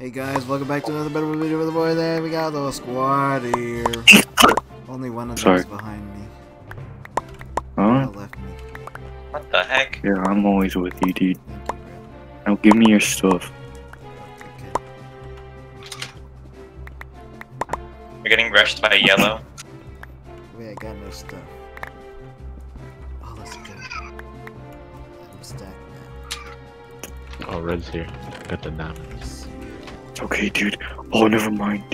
Hey guys, welcome back to another better video with the boy there. We got a little squad here. Only one of them's behind me. Huh? Left me. What the heck? Yeah, I'm always with you, dude. Thank you, bro. Now give me your stuff. Okay. We're getting rushed by yellow. Wait, I got no stuff. Oh, let's go. I'm stacked now. Oh, red's here. I got the diamonds. Okay, dude. Oh, never mind.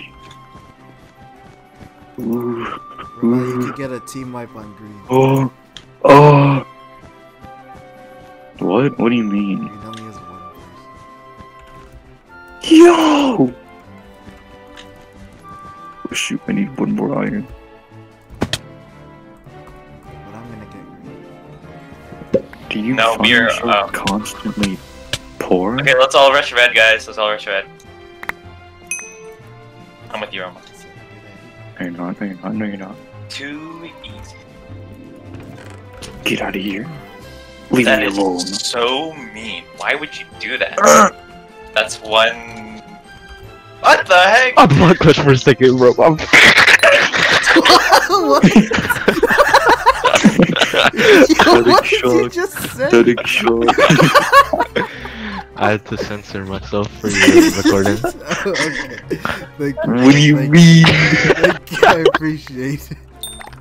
Ooh. Ooh. You get a team wipe on green. Oh. Oh. What? What do you mean? Green only has one person. Yo! Oh, shoot. I need one more iron. But I'm gonna get green. Do you find yourself constantly poor? Okay, let's all rush red, guys. Let's all rush red. I'm with you, Roma. No, you're not. No, you're not. No, you're not. Too easy. Get out of here. Leave me alone. That is so mean. Why would you do that? That's one. What the heck? I'm blood crushed for a second, bro. I'm... What? Yo, what did you just say? I had to censor myself for your recording. Okay. What do you mean? I appreciate it.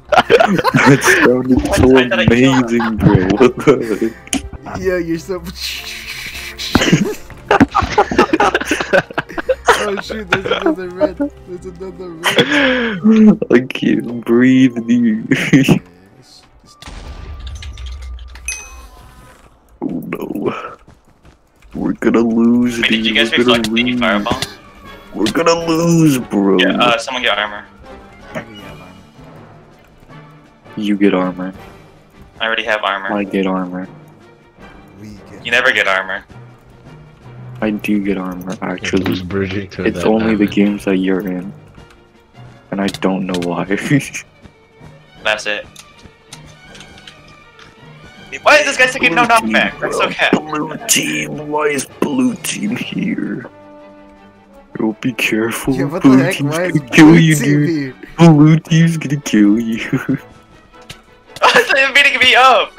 That sounded so amazing, bro. What the heck? Yo, you're so. Oh shoot, there's another red. There's another red. I can't breathe, dude. Oh no. We're gonna lose, dude. Did you guys reflect the fireball? We're gonna lose, bro. Yeah, someone get armor. I already have armor. You get armor. I already have armor. I get armor. We get armor. You never get armor. I do get armor, actually. It's only the games that you're in. And I don't know why. That's it. Why is this guy taking no knockback? That's so cat. Blue team, why is blue team here? Oh, be careful. Yeah, blue team's gonna kill you, dude. Blue team's gonna kill you. They're beating me up!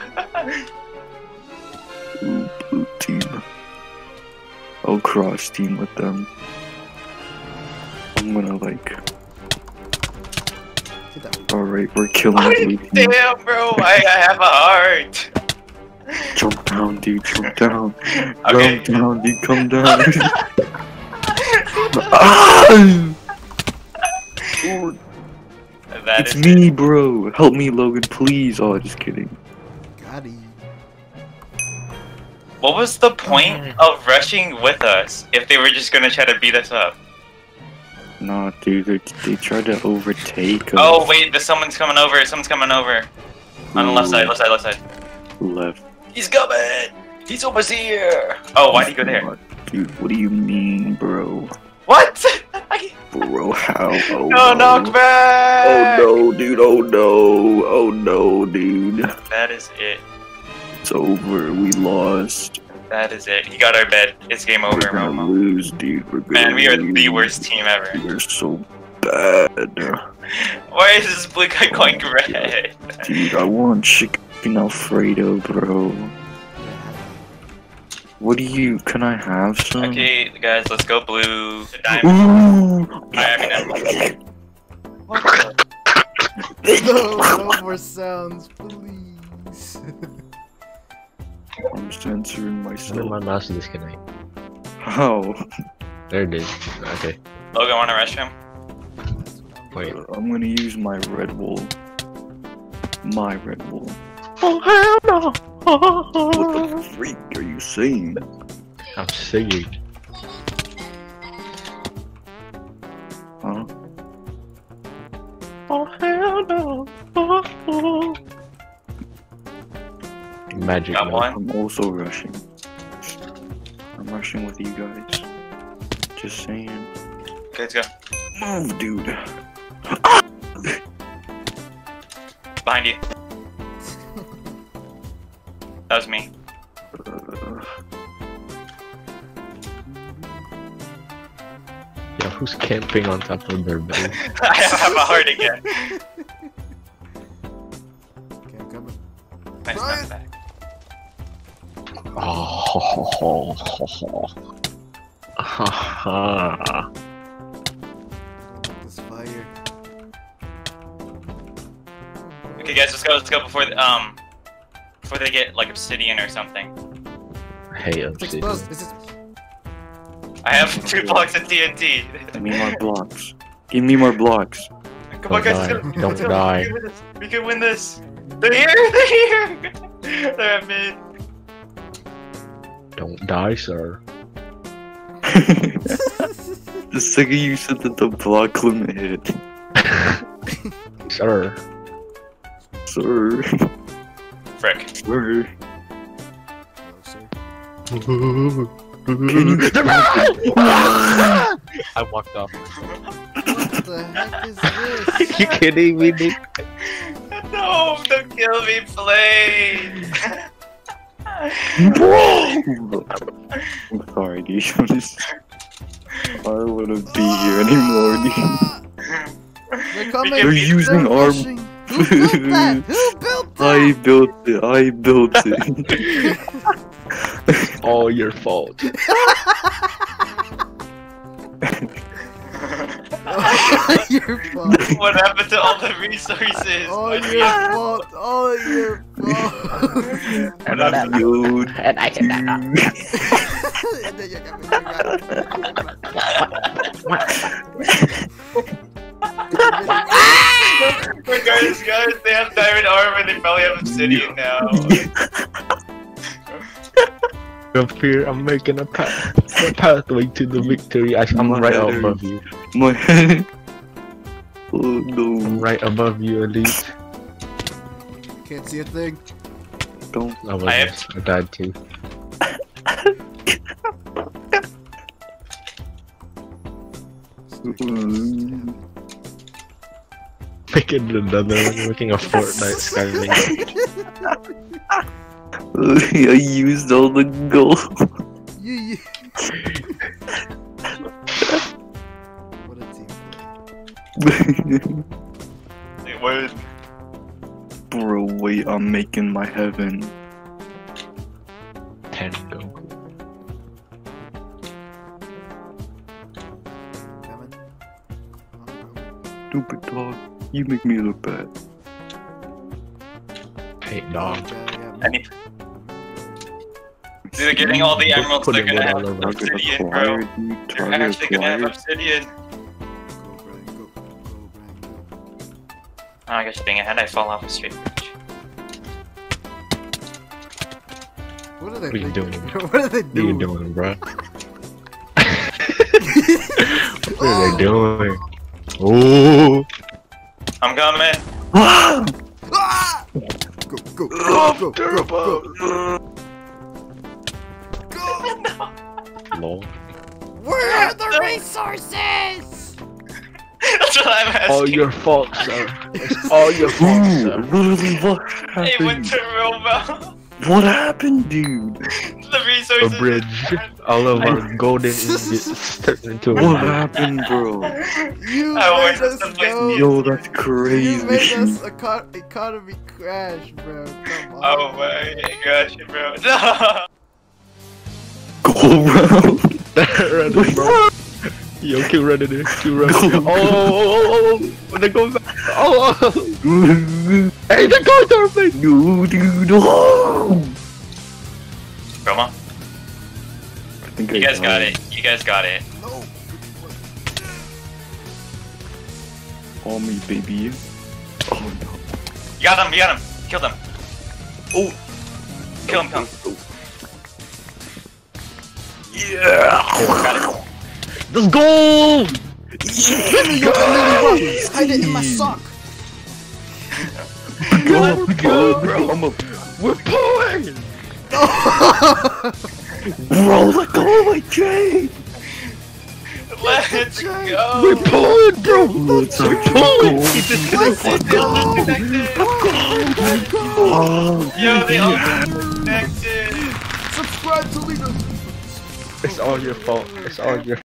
Ooh, blue team. I'll cross team with them. I'm gonna like... Alright, we're killing blue team. Damn, bro, I have a heart. Jump down, dude, jump down. Okay. Jump down, dude, come down. It's me, bro. Help me, Logan, please. Oh, just kidding. Got him. What was the point of rushing with us if they were just gonna try to beat us up? Nah, dude, they tried to overtake us. Oh, wait, someone's coming over. Someone's coming over. Ooh. On the left side, left side, left side. Left. He's coming! He's almost here! Oh, why'd he go there? Dude, what do you mean, bro? What? Bro, how? Oh, no, knockback! Oh, no, dude. Oh, no. Oh, no, dude. That is it. It's over. We lost. That is it. He got our bed. It's game over, Romo. We're gonna lose, dude. We're gonna Man, we are the worst team ever. We're so bad. Why is this blue guy going red? Dude, I want chicken Alfredo, bro. What do you... Can I have some? Okay, guys, let's go blue. The diamond. Alright, what the... No more sounds, please. I'm censoring myself. My mouse is disconnected. How? There it is. Okay. Logan, wanna rush him? Wait. I'm gonna use my red wool. My red wool. Oh hell no! What the freak are you saying? I'm singing. Huh? Oh hell no! Magic. I'm also rushing. I'm rushing with you guys. Just saying. Okay, let's go. Move, dude. Behind you. That was me. Yeah, who's camping on top of their bed? I have a heart again. Okay, I'm coming. Nice, not back. Oh, this fire. Okay, guys, let's go before they get like obsidian or something. Hey, obsidian. I have 2 blocks of TNT. Give me more blocks. Give me more blocks. Come on, guys. Don't die. We can win this. They're here. They're at mid. Don't die, sir. The second you said that the block limit hit. Sir. Sir. Frick. Sir. Hello, sir. I walked off. What the heck is this? Are you kidding me, Nick? No, don't kill me, please! Bro! I'm sorry, dude. I wouldn't be here anymore, dude. They're using our... Who built that? Who built that? I built it. I built it. It's all your fault. All your fault. What happened to all the resources? All your fault. All your fault. And I'm good. And I can Guys, they have diamond armor. They probably have obsidian now. Don't fear, I'm making a pathway to the victory. I'm right above you. Oh, no. I'm right above you, Elite. Can't see a thing. Don't. I died too. Making another one, making a Fortnite Skyrim. I used all the gold. Yeah. What a team. They won. Bro, wait, I'm making my heaven. 10 gold. Stupid dog, you make me look bad. Hey, dog. They're getting all the emeralds. They're gonna have obsidian, bro. They're actually gonna have obsidian. Oh, I guess being ahead, I fall off a straight bridge. What are you doing? What are they doing? What are you doing, bro? What are they doing? Oh! I'm coming. Go, go, go, go, go, go. No. Where are the resources? That's what I'm asking. All your fault, sir. It's all your fault, sir. Literally, what happened? It went to Robo. What happened, dude? The resources. The bridge. All of our golden ingots turned into a bridge. What happened, bro? You made us go. Yo, that's crazy. You made us economy crash, bro. Come on. Oh my gosh, bro. No. Go, bro. Running, bro. Yo, keep running there. Keep running. Go, oh, that goes. Oh. Hey, that goes to our place. No, dude. Oh. Come on. You guys got it. You guys got it. No. Call me, baby. Oh no. You got him. You got him. Kill them. Oh. Kill him. Come. Yeah. Got it. Let's go! Yes, hide it in my sock. Go, go, bro. We're pulling. Bro, let go of my chain. Let's go. We're pulling, bro. Let's go. He's disconnected. Yo, they all disconnected. Subscribe to Leader. It's all your fault. It's all your fault.